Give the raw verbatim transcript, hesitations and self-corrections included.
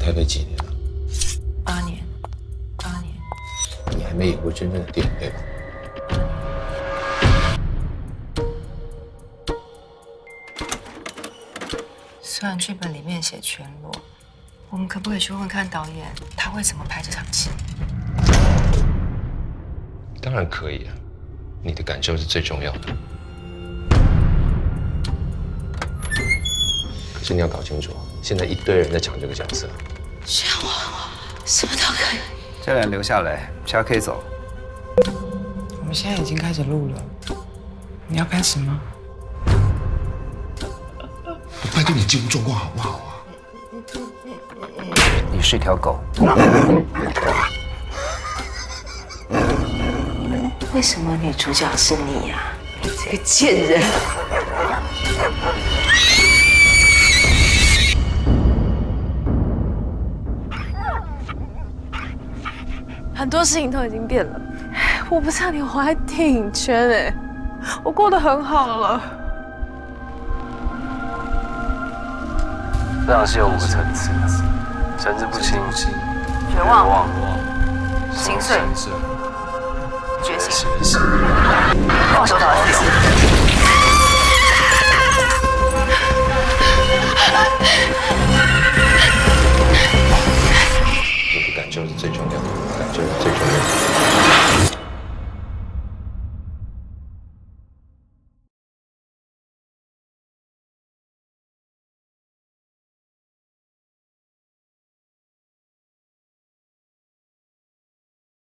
台北几年了？八年，八年。你还没有过真正的店，对吧？ 虽然剧本里面写全裸，我们可不可以去问看导演，他会怎么拍这场戏？当然可以啊，你的感受是最重要的。可是你要搞清楚，现在一堆人在抢这个角色。这样我什么都可以。这俩留下来，其他可以走。我们现在已经开始录了，你要开始吗？ 拜托你进入状况好不好啊？你是条狗。为什么女主角是你呀、啊？你这个贱人！很多事情都已经变了。我不知道你活在电影圈哎、欸，我过得很好了。 这场戏有五个层次：神志不清、绝望、心碎、觉醒、放手逃死。